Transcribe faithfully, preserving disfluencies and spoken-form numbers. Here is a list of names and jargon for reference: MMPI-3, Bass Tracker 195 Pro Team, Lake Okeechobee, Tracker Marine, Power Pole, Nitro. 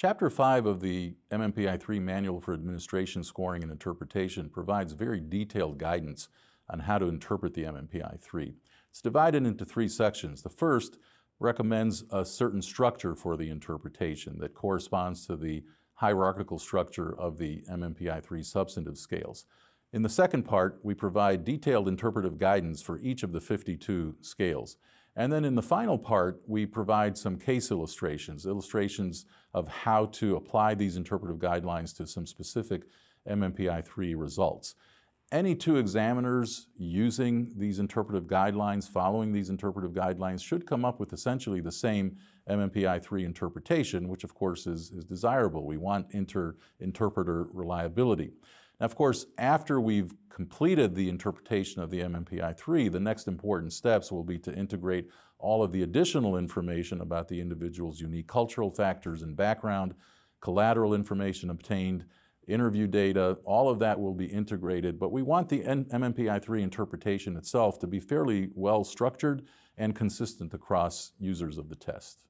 Chapter five of the M M P I three Manual for Administration, Scoring, and Interpretation provides very detailed guidance on how to interpret the M M P I three. It's divided into three sections. The first recommends a certain structure for the interpretation that corresponds to the hierarchical structure of the M M P I three substantive scales. In the second part, we provide detailed interpretive guidance for each of the fifty-two scales. And then in the final part, we provide some case illustrations, illustrations of how to apply these interpretive guidelines to some specific M M P I three results. Any two examiners using these interpretive guidelines, following these interpretive guidelines, should come up with essentially the same M M P I three interpretation, which of course is, is desirable. We want inter-interpreter reliability. Now, of course, after we've completed the interpretation of the M M P I three, the next important steps will be to integrate all of the additional information about the individual's unique cultural factors and background, collateral information obtained, interview data, all of that will be integrated, but we want the M M P I three interpretation itself to be fairly well structured and consistent across users of the test.